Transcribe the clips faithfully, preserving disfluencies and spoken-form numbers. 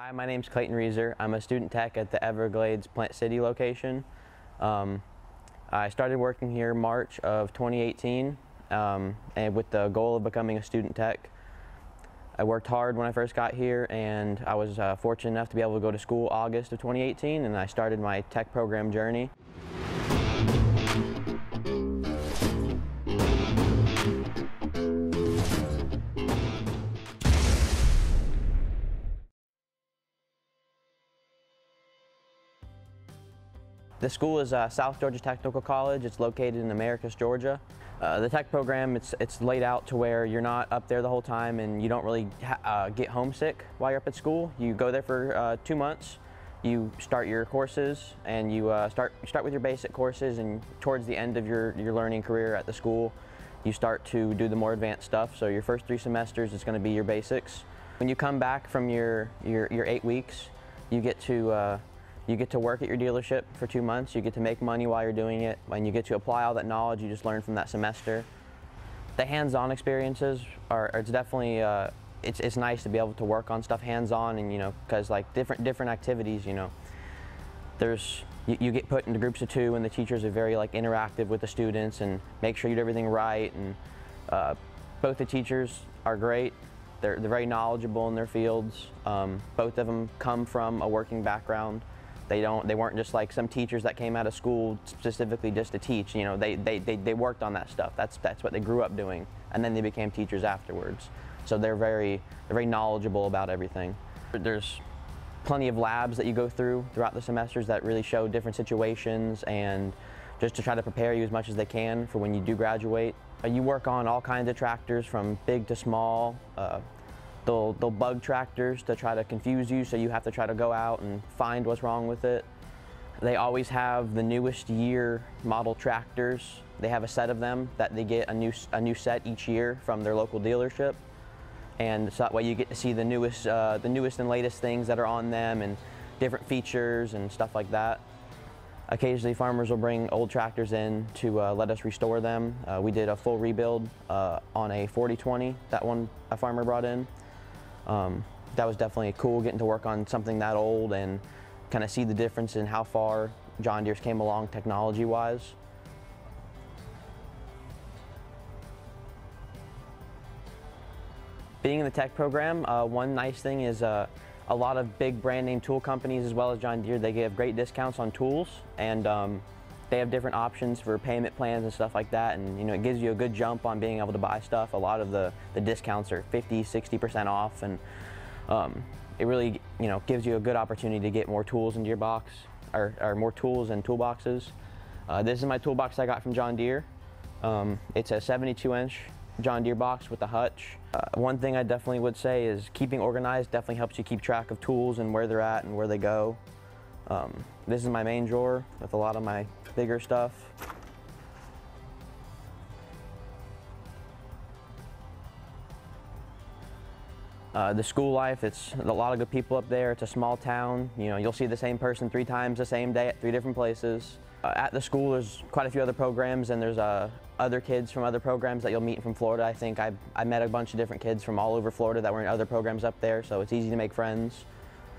Hi, my name's Clayton Reeser. I'm a student tech at the Everglades Plant City location. Um, I started working here March of twenty eighteen um, and with the goal of becoming a student tech. I worked hard when I first got here, and I was uh, fortunate enough to be able to go to school August of twenty eighteen, and I started my tech program journey. The school is uh, South Georgia Technical College. It's located in Americus, Georgia. Uh, the tech program, it's, it's laid out to where you're not up there the whole time, and you don't really ha uh, get homesick while you're up at school. You go there for uh, two months, you start your courses, and you uh, start, start with your basic courses, and towards the end of your, your learning career at the school, you start to do the more advanced stuff. So your first three semesters is going to be your basics. When you come back from your, your, your eight weeks, you get to uh, You get to work at your dealership for two months, you get to make money while you're doing it, and you get to apply all that knowledge you just learned from that semester. The hands-on experiences are, are it's definitely, uh, it's, it's nice to be able to work on stuff hands-on, and you know, because like different, different activities, you know, there's, you, you get put into groups of two, and the teachers are very like interactive with the students and make sure you do everything right, and uh, both the teachers are great. They're, they're very knowledgeable in their fields. Um, both of them come from a working background. They don't. They weren't just like some teachers that came out of school specifically just to teach. You know, they they they, they worked on that stuff. That's that's what they grew up doing, and then they became teachers afterwards. So they're very they're very knowledgeable about everything. There's plenty of labs that you go through throughout the semesters that really show different situations, and just to try to prepare you as much as they can for when you do graduate. You work on all kinds of tractors, from big to small. Uh, They'll, they'll bug tractors to try to confuse you, so you have to try to go out and find what's wrong with it. They always have the newest year model tractors. They have a set of them that they get a new, a new set each year from their local dealership. And so that way you get to see the newest, uh, the newest and latest things that are on them, and different features and stuff like that. Occasionally farmers will bring old tractors in to uh, let us restore them. Uh, we did a full rebuild uh, on a forty twenty that one a farmer brought in. Um, that was definitely cool, getting to work on something that old and kind of see the difference in how far John Deere's came along technology-wise. Being in the tech program, uh, one nice thing is uh, a lot of big brand name tool companies as well as John Deere, they give great discounts on tools, and um, they have different options for payment plans and stuff like that, and you know, it gives you a good jump on being able to buy stuff. A lot of the, the discounts are fifty, sixty percent off, and um, it really, you know, gives you a good opportunity to get more tools into your box, or, or more tools and toolboxes. Uh, this is my toolbox I got from John Deere. Um, it's a seventy-two inch John Deere box with a hutch. Uh, one thing I definitely would say is keeping organized definitely helps you keep track of tools and where they're at and where they go. Um, this is my main drawer with a lot of my bigger stuff. Uh, the school life, it's a lot of good people up there. It's a small town. You know, you'll see the same person three times the same day at three different places. Uh, at the school, there's quite a few other programs, and there's uh, other kids from other programs that you'll meet from Florida. I think I, I met a bunch of different kids from all over Florida that were in other programs up there, so it's easy to make friends.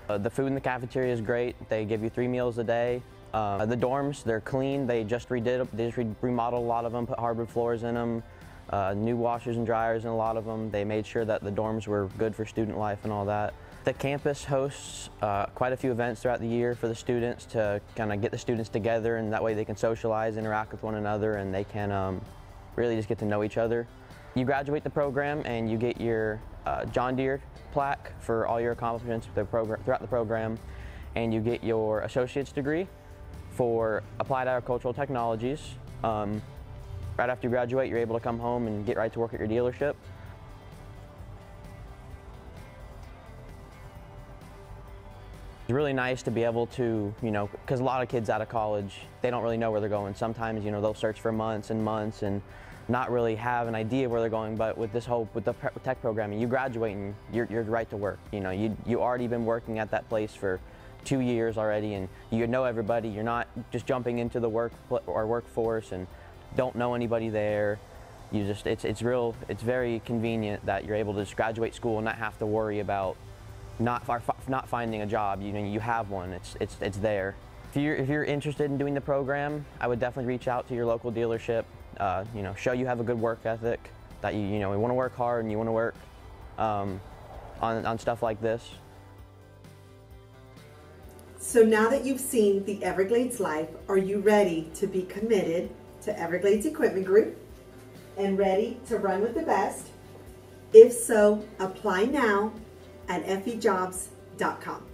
Uh, the food in the cafeteria is great. They give you three meals a day. Uh, the dorms, they're clean. They just redid, they just remodeled a lot of them, put hardwood floors in them, uh, new washers and dryers in a lot of them. They made sure that the dorms were good for student life and all that. The campus hosts uh, quite a few events throughout the year for the students to kind of get the students together, and that way they can socialize, interact with one another, and they can um, really just get to know each other. You graduate the program and you get your uh, John Deere plaque for all your accomplishments with the program, throughout the program, and you get your associate's degree for applied agricultural technologies. Um, right after you graduate, you're able to come home and get right to work at your dealership. It's really nice to be able to, you know, because a lot of kids out of college, they don't really know where they're going. Sometimes, you know, they'll search for months and months and not really have an idea where they're going. But with this whole, with the tech program, you graduate and you're, you're right to work. You know, you you already been working at that place for two years already, and you know everybody. You're not just jumping into the work or workforce and don't know anybody there. You just, it's it's real. It's very convenient that you're able to just graduate school and not have to worry about not not finding a job. You know, you have one. It's it's it's there. If you're if you're interested in doing the program, I would definitely reach out to your local dealership. Uh, you know, show you have a good work ethic, that you you know you want to work hard and you want to work um, on on stuff like this. So now that you've seen the Everglades Life, are you ready to be committed to Everglades Equipment Group and ready to run with the best? If so, apply now at effie jobs dot com.